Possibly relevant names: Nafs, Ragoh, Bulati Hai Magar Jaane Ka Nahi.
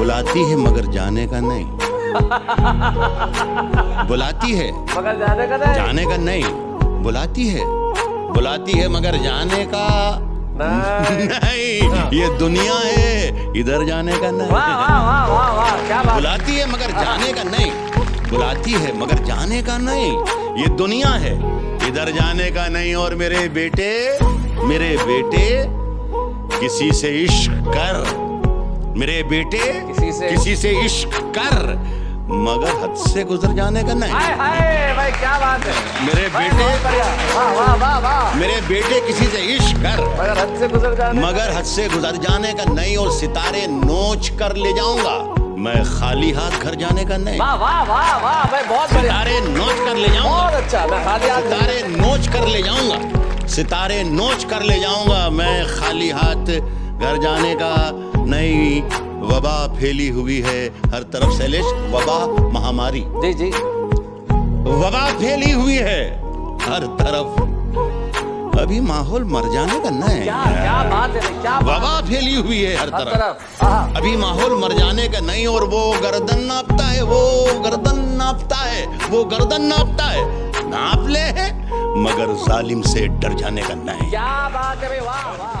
बुलाती है मगर जाने का नहीं। बुलाती है मगर जाने का नहीं। बुलाती है मगर जाने का नहीं। ये दुनिया है, इधर जाने का नहीं। वाह वाह वाह वाह, क्या बात। बुलाती है मगर जाने का नहीं। बुलाती है मगर जाने का नहीं। ये दुनिया है, इधर जाने का नहीं। और मेरे बेटे किसी से इश्क कर। मेरे बेटे किसी से इश्क कर, मगर हद से गुजर जाने का नहीं। हाय हाय भाई, क्या बात है। मेरे बेटे किसी से इश्क कर, मगर हद से गुजर जाने का नहीं। और सितारे नोच कर ले जाऊंगा मैं, खाली हाथ घर जाने का नहीं। वाह वाह वाह वाह भाई, बहुत बढ़िया। सितारे नोच कर ले जाऊंगा, बहुत अच्छा। मैं खाली हाथ, सितारे नोच कर ले जाऊंगा मैं, खाली हाथ घर जाने का नहीं। वबा फैली हुई है हर तरफ, शैलेश। वबा, महामारी। जी जी। वबा फैली हुई है हर तरफ, अभी माहौल मर जाने का नहीं। क्या बात है, क्या बात। वबा फैली हुई है हर तरफ अभी माहौल मर जाने का नहीं। और वो गर्दन नापता है नाप ले, मगर जालिम से डर जाने का नहीं। क्या बात है भाई, वाह वाह।